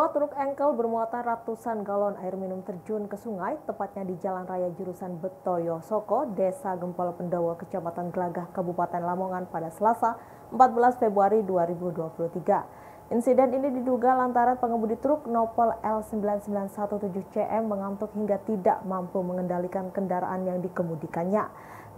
Sebuah truk engkel bermuatan ratusan galon air minum terjun ke sungai, tepatnya di Jalan Raya jurusan Betoyo Soko, Desa Gempol Pendawa, Kecamatan Glagah, Kabupaten Lamongan pada Selasa 14 Februari 2023. Insiden ini diduga lantaran pengemudi truk nopol L9917CM mengantuk hingga tidak mampu mengendalikan kendaraan yang dikemudikannya.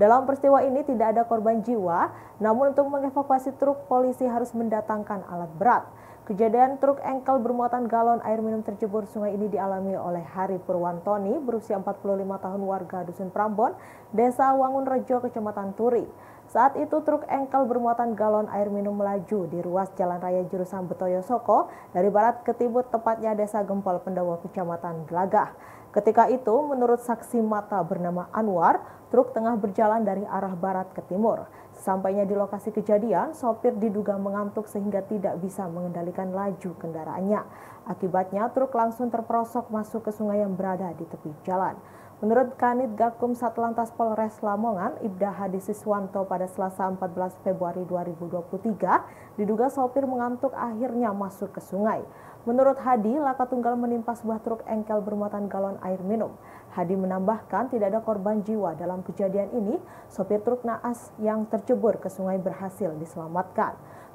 Dalam peristiwa ini tidak ada korban jiwa, namun untuk mengevakuasi truk, polisi harus mendatangkan alat berat. Kejadian truk engkel bermuatan galon air minum tercebur sungai ini dialami oleh Hari Purwantoni berusia 45 tahun warga Dusun Prambon, Desa Wangunrejo, Kecamatan Turi. Saat itu truk engkel bermuatan galon air minum melaju di ruas Jalan Raya jurusan Betoyo Soko dari barat ke timur, tepatnya Desa Gempol Pendawa, Kecamatan Glagah. Ketika itu, menurut saksi mata bernama Anwar, truk tengah berjalan dari arah barat ke timur. Sesampainya di lokasi kejadian, sopir diduga mengantuk sehingga tidak bisa mengendalikan laju kendaraannya. Akibatnya, truk langsung terperosok masuk ke sungai yang berada di tepi jalan. Menurut Kanit Gakum Satlantas Polres Lamongan, Ibda Hadi Siswanto, pada Selasa 14 Februari 2023, diduga sopir mengantuk akhirnya masuk ke sungai. Menurut Hadi, laka tunggal menimpa sebuah truk engkel bermuatan galon air minum. Hadi menambahkan tidak ada korban jiwa dalam kejadian ini, sopir truk naas yang tercebur ke sungai berhasil diselamatkan.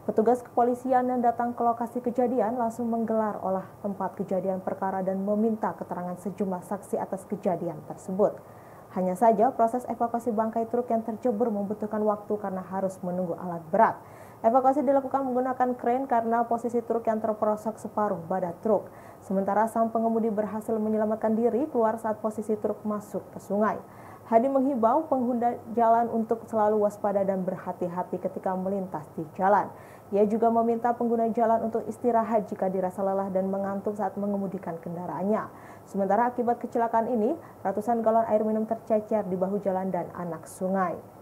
Petugas kepolisian yang datang ke lokasi kejadian langsung menggelar olah tempat kejadian perkara dan meminta keterangan sejumlah saksi atas kejadian tersebut. Hanya saja proses evakuasi bangkai truk yang tercebur membutuhkan waktu karena harus menunggu alat berat. Evakuasi dilakukan menggunakan kren karena posisi truk yang terperosok separuh badan truk. Sementara sang pengemudi berhasil menyelamatkan diri keluar saat posisi truk masuk ke sungai. Hadi menghimbau pengguna jalan untuk selalu waspada dan berhati-hati ketika melintas di jalan. Ia juga meminta pengguna jalan untuk istirahat jika dirasa lelah dan mengantuk saat mengemudikan kendaraannya. Sementara akibat kecelakaan ini, ratusan galon air minum tercecer di bahu jalan dan anak sungai.